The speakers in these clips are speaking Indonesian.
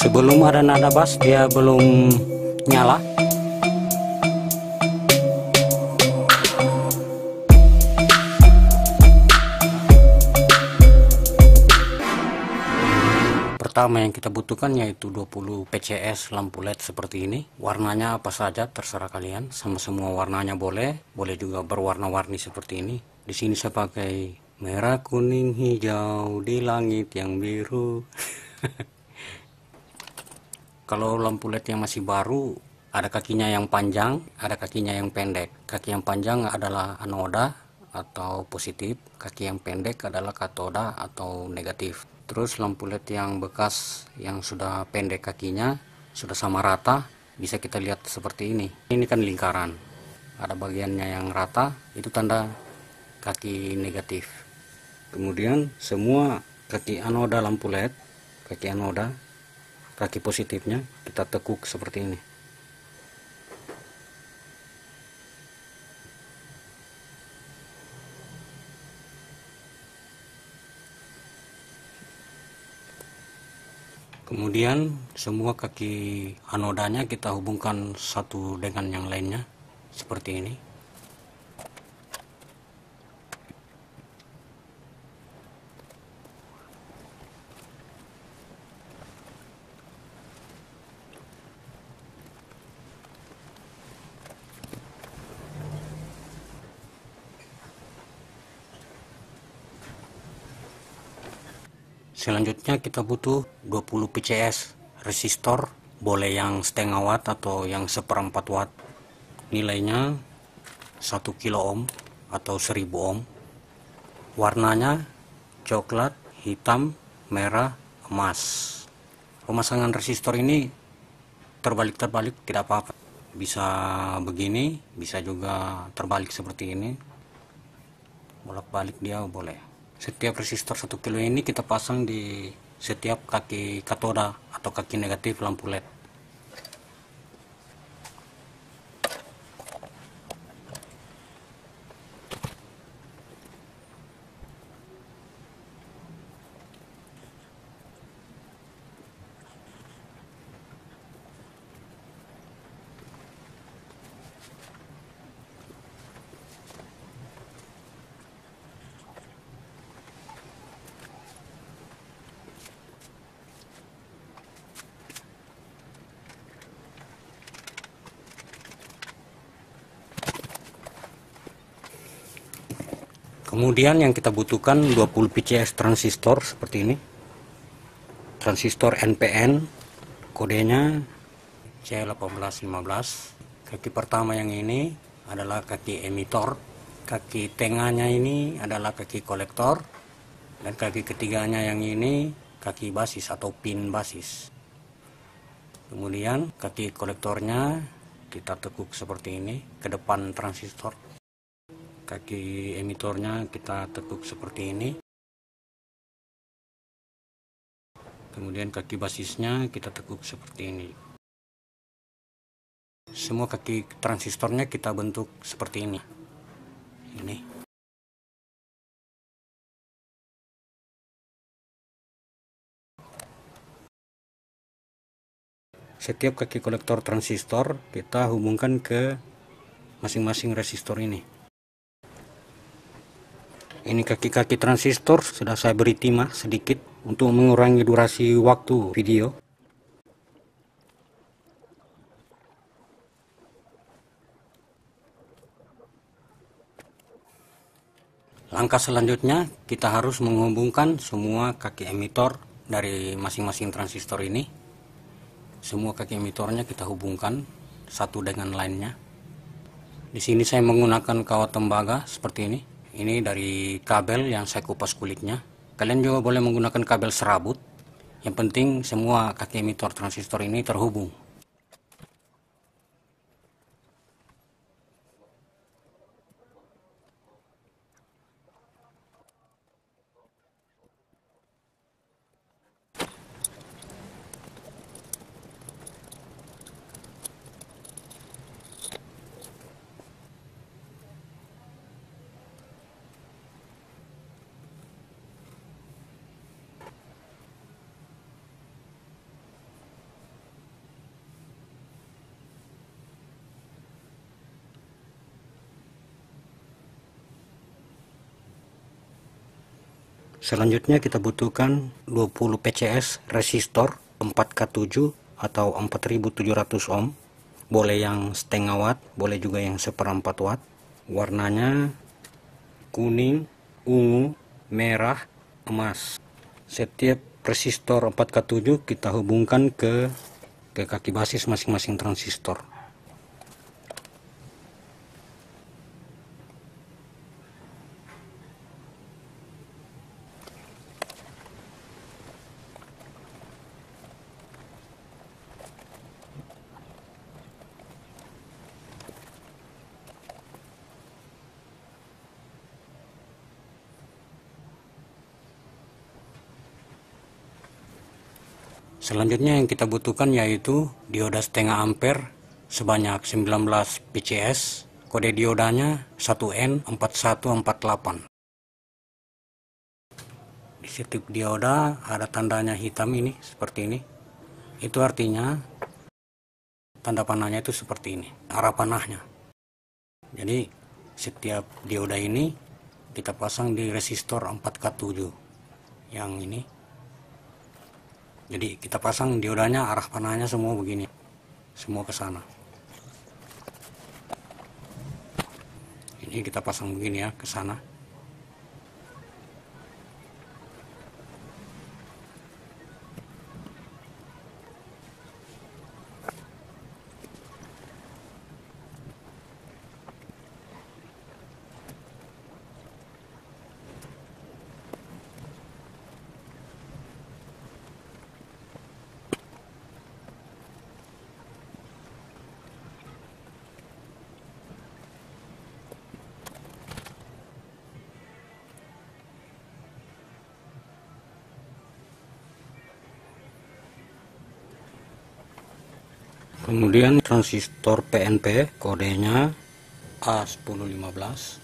sebelum ada nada bass dia belum nyala. Pertama yang kita butuhkan yaitu 20 PCS lampu LED seperti ini. Warnanya apa saja terserah kalian, sama semua warnanya boleh, boleh juga berwarna-warni seperti ini. Di sini saya pakai merah, kuning, hijau, di langit yang biru. Kalau lampu LED yang masih baru, ada kakinya yang panjang, ada kakinya yang pendek. Kaki yang panjang adalah anoda atau positif, kaki yang pendek adalah katoda atau negatif. Terus lampu LED yang bekas yang sudah pendek kakinya, sudah sama rata, bisa kita lihat seperti ini. Ini kan lingkaran, ada bagiannya yang rata, itu tanda kaki negatif. Kemudian semua kaki anoda lampu LED, kaki anoda, kaki positifnya kita tekuk seperti ini. Kemudian semua kaki anodanya kita hubungkan satu dengan yang lainnya seperti ini. Selanjutnya kita butuh 20 PCS resistor, boleh yang setengah watt atau yang seperempat watt. Nilainya 1 kilo ohm atau 1000 ohm. Warnanya coklat, hitam, merah, emas. Pemasangan resistor ini terbalik-terbalik tidak apa-apa. Bisa begini, bisa juga terbalik seperti ini. Bolak-balik dia boleh. Setiap resistor 1 kilo ini kita pasang di setiap kaki katoda atau kaki negatif lampu LED. Kemudian yang kita butuhkan 20 PCS transistor seperti ini. Transistor NPN, kodenya C1815. Kaki pertama yang ini adalah kaki emitor, kaki tengahnya ini adalah kaki kolektor, dan kaki ketiganya yang ini kaki basis atau pin basis. Kemudian kaki kolektornya kita tekuk seperti ini ke depan transistor. Kaki emitornya kita tekuk seperti ini. Kemudian kaki basisnya kita tekuk seperti ini. Semua kaki transistornya kita bentuk seperti ini. Ini. Setiap kaki kolektor transistor kita hubungkan ke masing-masing resistor ini. Ini kaki-kaki transistor sudah saya beri timah sedikit untuk mengurangi durasi waktu video. Langkah selanjutnya kita harus menghubungkan semua kaki emitor dari masing-masing transistor ini. Semua kaki emitornya kita hubungkan satu dengan lainnya. Di sini saya menggunakan kawat tembaga seperti ini. Ini dari kabel yang saya kupas kulitnya. Kalian juga boleh menggunakan kabel serabut. Yang penting semua kaki emitor transistor ini terhubung. Selanjutnya kita butuhkan 20 PCS resistor 4K7 atau 4700 ohm. Boleh yang setengah watt, boleh juga yang seperempat watt. Warnanya kuning, ungu, merah, emas. Setiap resistor 4K7 kita hubungkan ke kaki basis masing-masing transistor. Selanjutnya yang kita butuhkan yaitu dioda setengah ampere sebanyak 19 PCS, kode diodanya 1N4148. Di setiap dioda ada tandanya hitam ini, seperti ini. Itu artinya tanda panahnya itu seperti ini, arah panahnya. Jadi setiap dioda ini kita pasang di resistor 4K7 yang ini. Jadi kita pasang diodanya, arah panahnya semua begini, semua ke sana. Ini kita pasang begini ya, ke sana. Kemudian transistor PNP, kodenya A1015.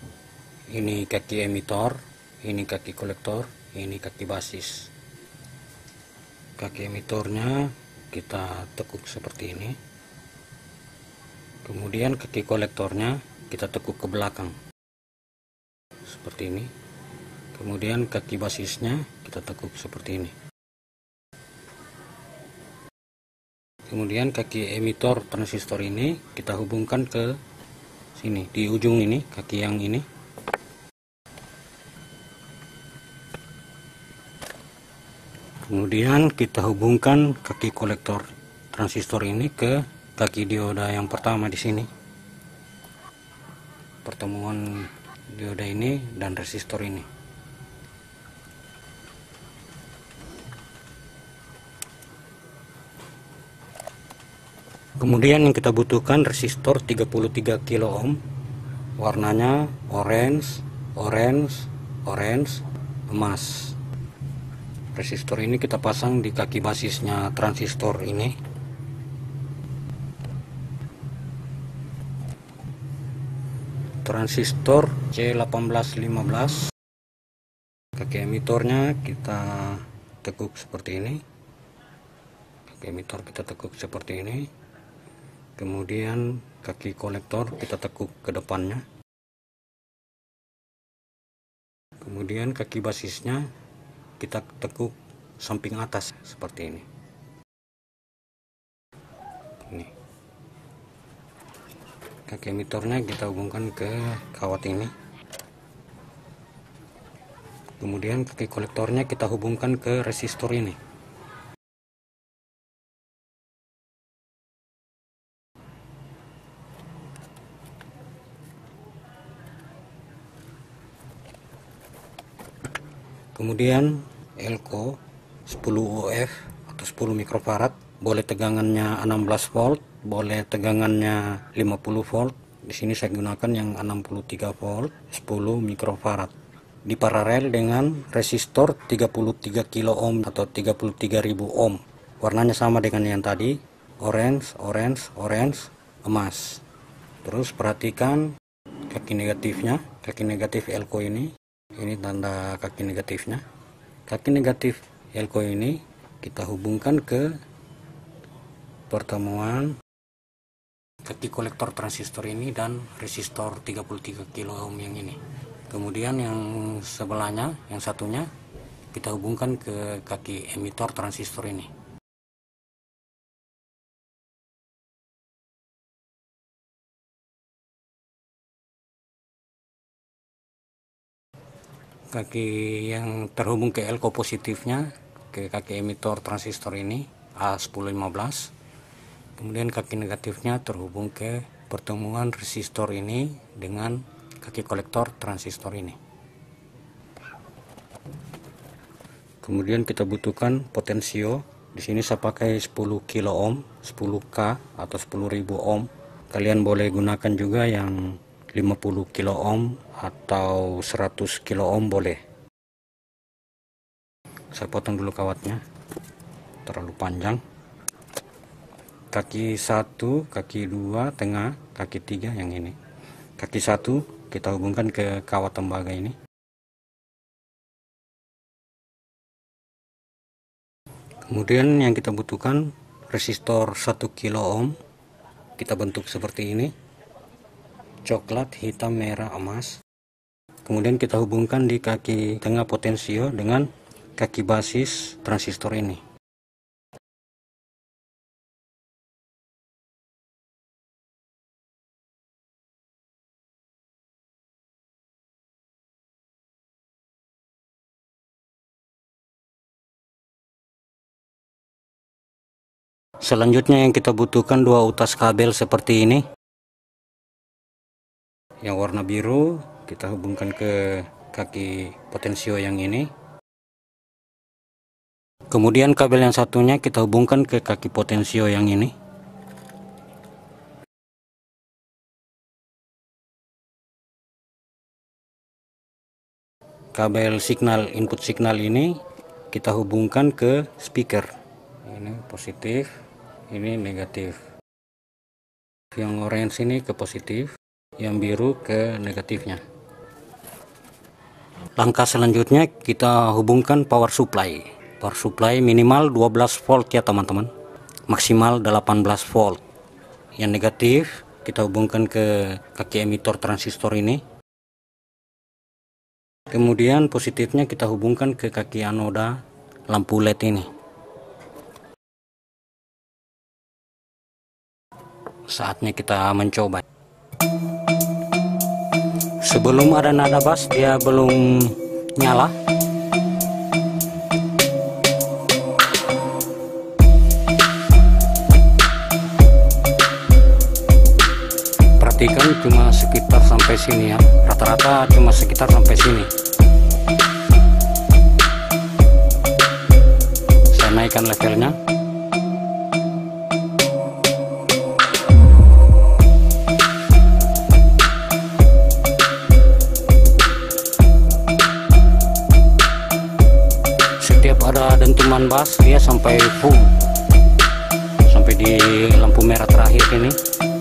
Ini kaki emitor, ini kaki kolektor, ini kaki basis. Kaki emitornya kita tekuk seperti ini. Kemudian kaki kolektornya kita tekuk ke belakang. Seperti ini. Kemudian kaki basisnya kita tekuk seperti ini. Kemudian kaki emitor transistor ini kita hubungkan ke sini, di ujung ini, kaki yang ini. Kemudian kita hubungkan kaki kolektor transistor ini ke kaki dioda yang pertama di sini. Pertemuan dioda ini dan resistor ini. Kemudian yang kita butuhkan resistor 33 kilo ohm, warnanya orange, orange, orange, emas. Resistor ini kita pasang di kaki basisnya transistor ini. Transistor C1815. Kaki emitornya kita tekuk seperti ini. Kaki emitor kita tekuk seperti ini. Kemudian kaki kolektor kita tekuk ke depannya. Kemudian kaki basisnya kita tekuk samping atas seperti ini. Ini. Kaki emitornya kita hubungkan ke kawat ini. Kemudian kaki kolektornya kita hubungkan ke resistor ini. Kemudian elko 10 UF atau 10 mikrofarad, boleh tegangannya 16 volt, boleh tegangannya 50 volt. Di sini saya gunakan yang 63 volt, 10 mikrofarad. Diparalel dengan resistor 33 kilo ohm atau 33.000 ohm. Warnanya sama dengan yang tadi, orange, orange, orange, emas. Terus perhatikan kaki negatifnya, kaki negatif elko ini. Ini tanda kaki negatifnya. Kaki negatif elko ini kita hubungkan ke pertemuan kaki kolektor transistor ini dan resistor 33 kilo ohm yang ini. Kemudian yang sebelahnya, yang satunya kita hubungkan ke kaki emitor transistor ini. Kaki yang terhubung ke elko positifnya, ke kaki emitor transistor ini, A1015. Kemudian kaki negatifnya terhubung ke pertemuan resistor ini dengan kaki kolektor transistor ini. Kemudian kita butuhkan potensio. Di sini saya pakai 10 kilo ohm, 10K atau 10.000 ohm. Kalian boleh gunakan juga yang 50 kilo ohm atau 100 kilo ohm boleh. Saya potong dulu kawatnya, terlalu panjang. Kaki 1, kaki 2, tengah, kaki 3 yang ini. Kaki 1 kita hubungkan ke kawat tembaga ini. Kemudian yang kita butuhkan resistor 1 kilo ohm. Kita bentuk seperti ini. Coklat, hitam, merah, emas. Kemudian kita hubungkan di kaki tengah potensio dengan kaki basis transistor ini. Selanjutnya yang kita butuhkan 2 utas kabel seperti ini. Yang warna biru kita hubungkan ke kaki potensio yang ini. Kemudian kabel yang satunya kita hubungkan ke kaki potensio yang ini. Kabel signal input signal ini kita hubungkan ke speaker. Ini positif, ini negatif. Yang orange ini ke positif, yang biru ke negatifnya. Langkah selanjutnya kita hubungkan power supply. Power supply minimal 12 volt ya teman-teman, maksimal 18 volt. Yang negatif kita hubungkan ke kaki emitor transistor ini. Kemudian positifnya kita hubungkan ke kaki anoda lampu LED ini. Saatnya kita mencoba. Sebelum ada nada bass, dia belum nyala. Perhatikan cuma sekitar sampai sini ya. Rata-rata cuma sekitar sampai sini. Saya naikkan levelnya. Dentuman bass dia sampai full, sampai di lampu merah terakhir ini.